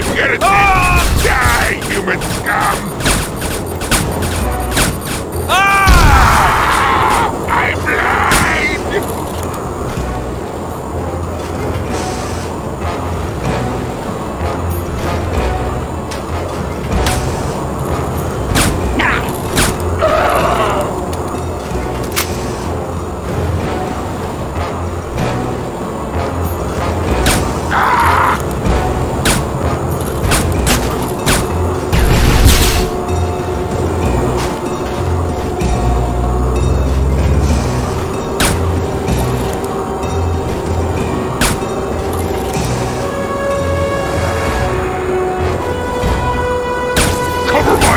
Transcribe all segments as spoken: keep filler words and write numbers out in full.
He's gonna take ah! Die, human scum! Ah! I'm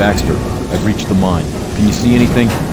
Baxter, I've reached the mine. Can you see anything?